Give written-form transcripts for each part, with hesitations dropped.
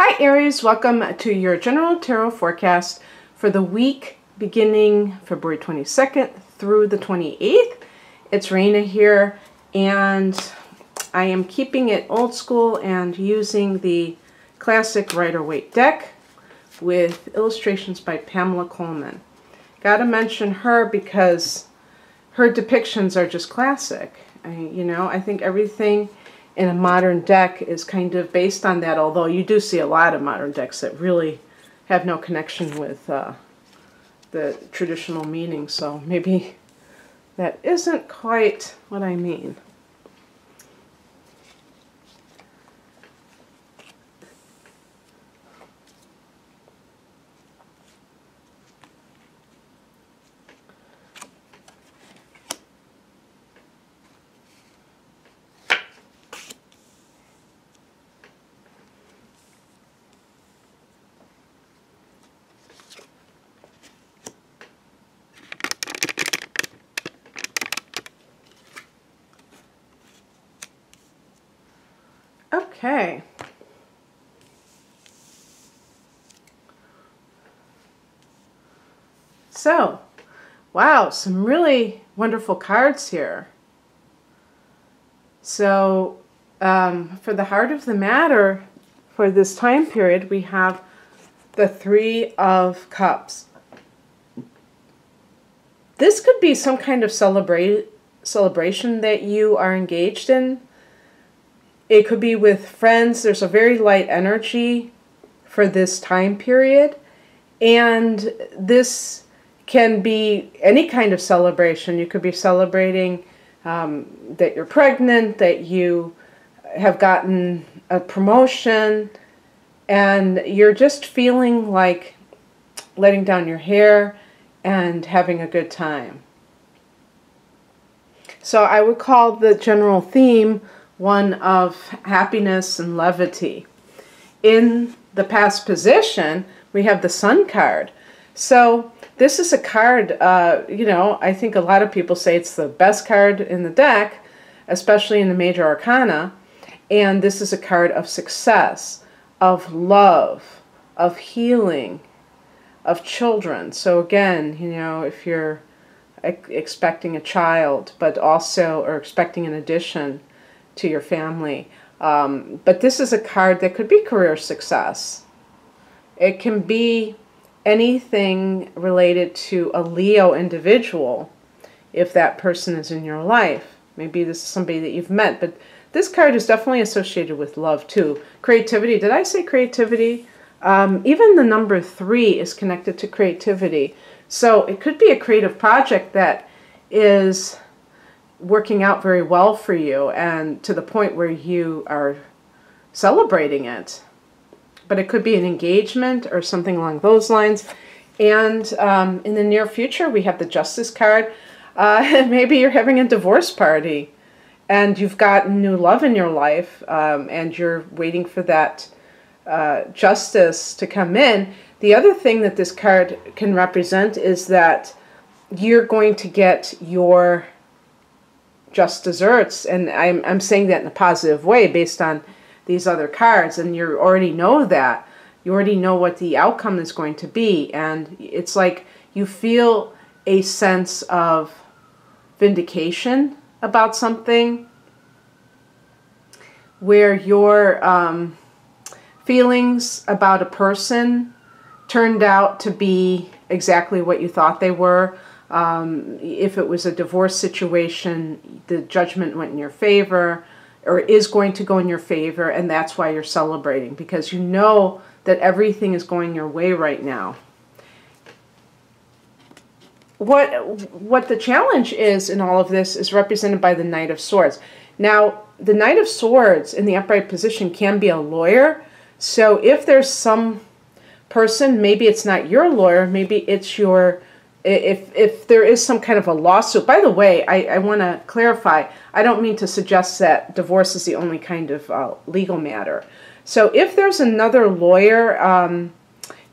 Hi Aries, welcome to your general tarot forecast for the week beginning February 22nd through the 28th. It's Raina here, and I am keeping it old school and using the classic Rider-Waite deck with illustrations by Pamela Coleman. Gotta mention her because her depictions are just classic. I think everything in a modern deck is kind of based on that, although you do see a lot of modern decks that really have no connection with the traditional meaning, so maybe that isn't quite what I mean. Okay. So, wow, some really wonderful cards here. So, for the heart of the matter for this time period, we have the Three of Cups. This could be some kind of celebration that you are engaged in. It could be with friends. There's a very light energy for this time period. And this can be any kind of celebration. You could be celebrating that you're pregnant, that you have gotten a promotion, and you're just feeling like letting down your hair and having a good time. So I would call the general theme one of happiness and levity. In the past position, we have the Sun card. So this is a card, I think a lot of people say it's the best card in the deck, especially in the major arcana. And this is a card of success, of love, of healing, of children. So again, if you're expecting a child, but also or expecting an addition to your family. But this is a card that could be career success. It can be anything related to a Leo individual if that person is in your life. Maybe this is somebody that you've met, but this card is definitely associated with love too. Creativity, did I say creativity? Even the number 3 is connected to creativity. So it could be a creative project that is working out very well for you and to the point where you are celebrating it. But it could be an engagement or something along those lines. And in the near future, we have the Justice card. Maybe you're having a divorce party and you've gotten new love in your life, and you're waiting for that justice to come in. The other thing that this card can represent is that you're going to get your just desserts, and I'm saying that in a positive way based on these other cards, and you already know that. You already know what the outcome is going to be, and it's like you feel a sense of vindication about something where your feelings about a person turned out to be exactly what you thought they were. If it was a divorce situation, the judgment went in your favor or is going to go in your favor, and that's why you're celebrating, because you know that everything is going your way right now. What the challenge is in all of this is represented by the Knight of Swords. Now, the Knight of Swords in the upright position can be a lawyer, so if there's some person, maybe it's not your lawyer, maybe it's your... If there is some kind of a lawsuit, by the way, I want to clarify, I don't mean to suggest that divorce is the only kind of legal matter. So if there's another lawyer,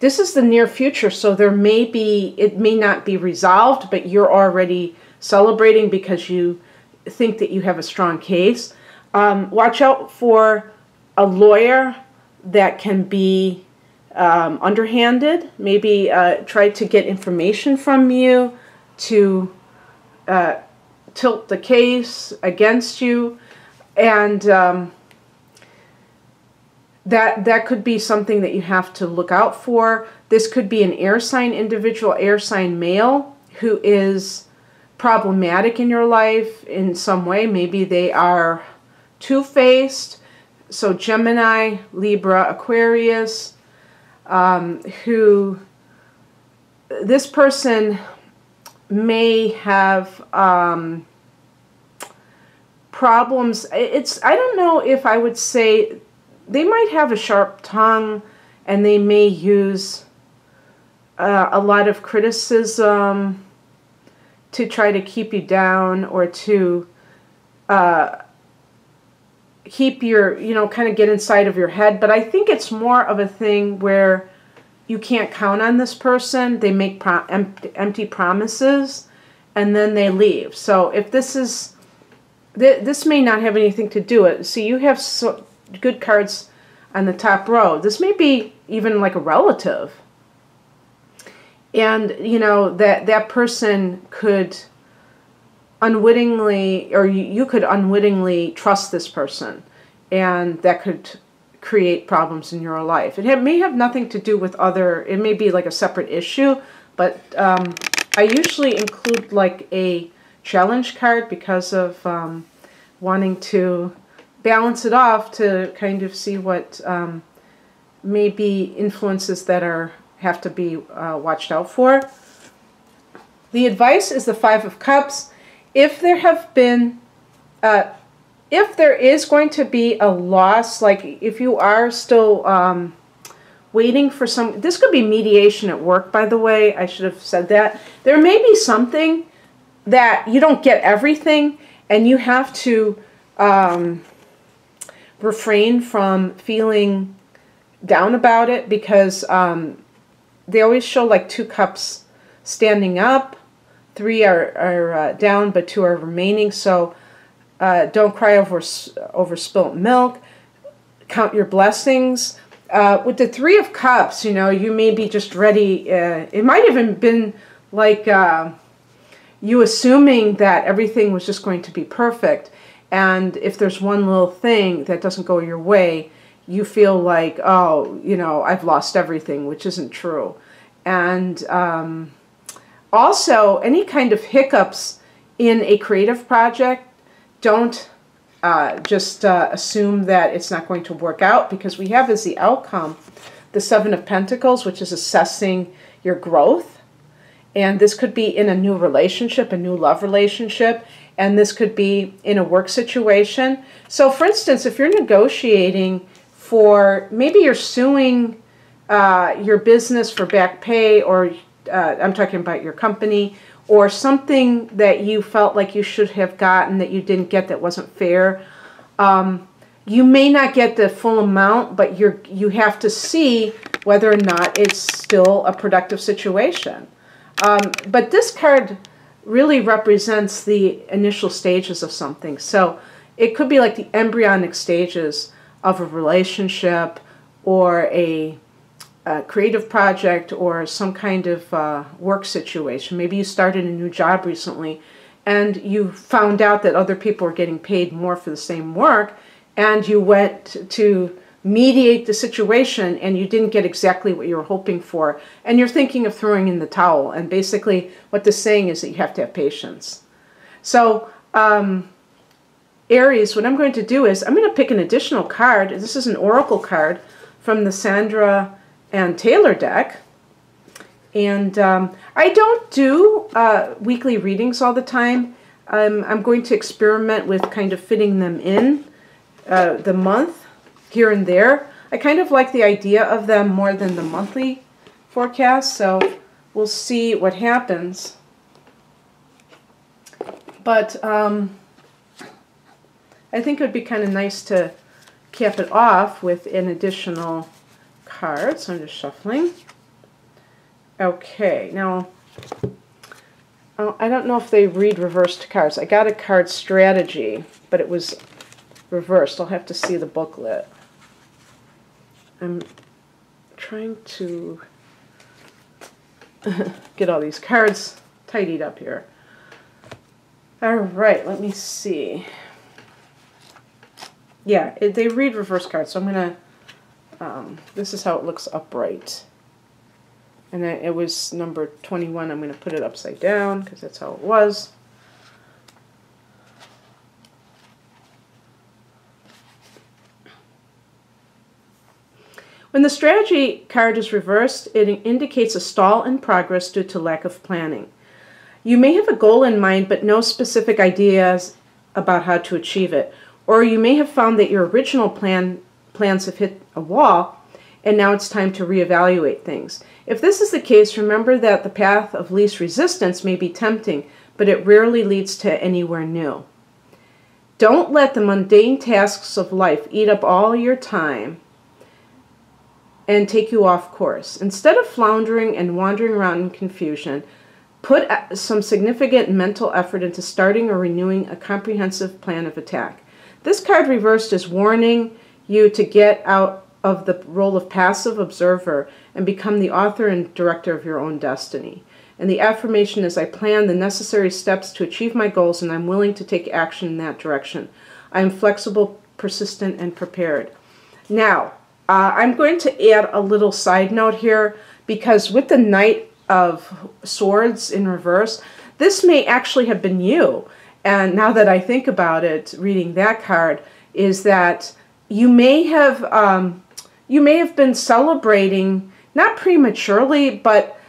this is the near future, so it may not be resolved, but you're already celebrating because you think that you have a strong case. Watch out for a lawyer that can be underhanded, maybe try to get information from you to tilt the case against you, and that could be something that you have to look out for. This could be an air sign individual, air sign male, who is problematic in your life in some way. Maybe they are two-faced, so Gemini, Libra, Aquarius, who this person may have problems. I don't know if I would say they might have a sharp tongue, and they may use a lot of criticism to try to keep you down, or to keep your, kind of get inside of your head. But I think it's more of a thing where you can't count on this person. They make empty promises, and then they leave. So if this is, this may not have anything to do with it. So you have so good cards on the top row. This may be even like a relative. And, that person could unwittingly, or you could unwittingly trust this person, and that could create problems in your life. It may have nothing to do with other, it may be like a separate issue, but I usually include like a challenge card because of wanting to balance it off, to kind of see what maybe influences that are have to be watched out for. The advice is the Five of Cups. If there is going to be a loss, like if you are still waiting for some, this could be mediation at work, by the way, I should have said that. There may be something that you don't get everything, and you have to refrain from feeling down about it, because they always show like two cups standing up, three are down, but two are remaining. So don't cry over spilt milk. Count your blessings. With the Three of Cups, you may be just ready. It might even been like you assuming that everything was just going to be perfect, and if there's one little thing that doesn't go your way, you feel like, oh, I've lost everything, which isn't true. And also, any kind of hiccups in a creative project, don't just assume that it's not going to work out, because we have as the outcome the Seven of Pentacles, which is assessing your growth. And this could be in a new relationship, a new love relationship, and this could be in a work situation. So, for instance, if you're negotiating for, maybe you're suing your business for back pay, or I'm talking about your company, or something that you felt like you should have gotten that you didn't get, that wasn't fair. You may not get the full amount, but you have to see whether or not it's still a productive situation. But this card really represents the initial stages of something. So it could be like the embryonic stages of a relationship, or a creative project, or some kind of work situation. Maybe you started a new job recently, and you found out that other people are getting paid more for the same work, and you went to mediate the situation, and you didn't get exactly what you were hoping for, and you're thinking of throwing in the towel. And basically what this is saying is that you have to have patience. So Aries, what I'm going to do is I'm going to pick an additional card. This is an oracle card from the Sandra and Taylor deck. And I don't do weekly readings all the time. I'm going to experiment with kind of fitting them in the month here and there. I kind of like the idea of them more than the monthly forecast, so we'll see what happens. But I think it would be kind of nice to cap it off with an additional card, so I'm just shuffling. Okay, now, I don't know if they read reversed cards. I got a card strategy, but it was reversed. I'll have to see the booklet. I'm trying to get all these cards tidied up here. All right, let me see. Yeah, they read reverse cards, so I'm going to, this is how it looks upright. And then it was number 21. I'm going to put it upside down because that's how it was. When the strategy card is reversed, it indicates a stall in progress due to lack of planning. You may have a goal in mind, but no specific ideas about how to achieve it. Or you may have found that your original plans have hit a wall, and now it's time to reevaluate things. If this is the case, remember that the path of least resistance may be tempting, but it rarely leads to anywhere new. Don't let the mundane tasks of life eat up all your time and take you off course. Instead of floundering and wandering around in confusion, put some significant mental effort into starting or renewing a comprehensive plan of attack. This card reversed is warning you to get out of the role of passive observer and become the author and director of your own destiny. And the affirmation is, I plan the necessary steps to achieve my goals, and I'm willing to take action in that direction. I'm flexible, persistent, and prepared. Now, I'm going to add a little side note here, because with the Knight of Swords in reverse, this may actually have been you. And now that I think about it, reading that card, is that you may have been celebrating, not prematurely, but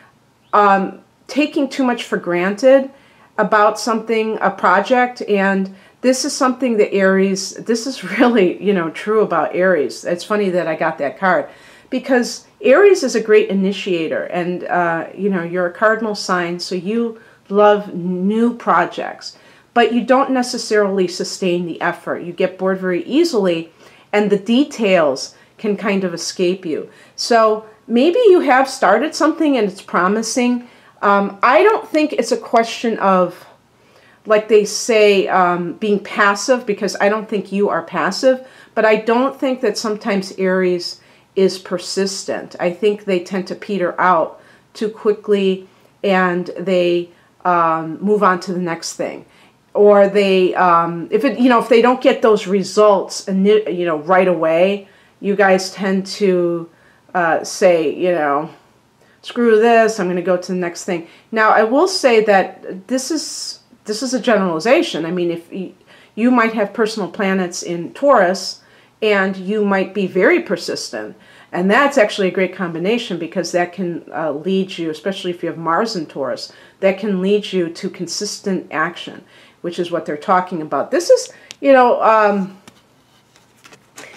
taking too much for granted about something, a project. And this is something that Aries, this is really, you know, true about Aries. It's funny that I got that card, because Aries is a great initiator, and you know, you're a cardinal sign, so you love new projects. But you don't necessarily sustain the effort. You get bored very easily, and the details can kind of escape you. So maybe you have started something and it's promising. I don't think it's a question of, like they say, being passive, because I don't think you are passive, but I don't think that sometimes Aries is persistent. I think they tend to peter out too quickly, and they move on to the next thing. Or they, if they don't get those results, you know, right away, you guys tend to say, you know, screw this, I'm going to go to the next thing. Now, I will say that this is a generalization. I mean, if you might have personal planets in Taurus, and you might be very persistent, and that's actually a great combination, because that can lead you, especially if you have Mars in Taurus, that can lead you to consistent action, which is what they're talking about. This is, you know,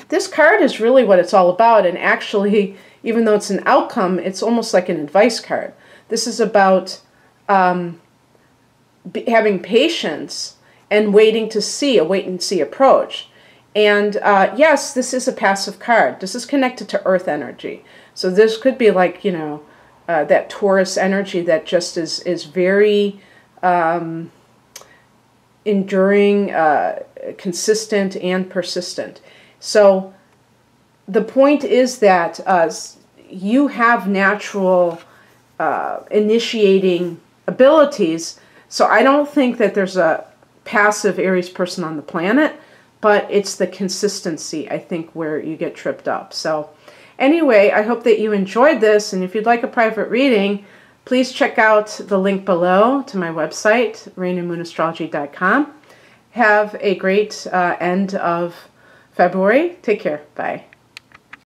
this card is really what it's all about. And actually, even though it's an outcome, it's almost like an advice card. This is about having patience and waiting to see, a wait-and-see approach. And yes, this is a passive card. This is connected to Earth energy. So this could be like, you know, that Taurus energy that just is very... enduring, consistent, and persistent. So the point is that you have natural initiating abilities, so I don't think that there's a passive Aries person on the planet, but it's the consistency, I think, where you get tripped up. So anyway, I hope that you enjoyed this, and if you'd like a private reading, please check out the link below to my website, rainamoonastrology.com. Have a great end of February. Take care. Bye.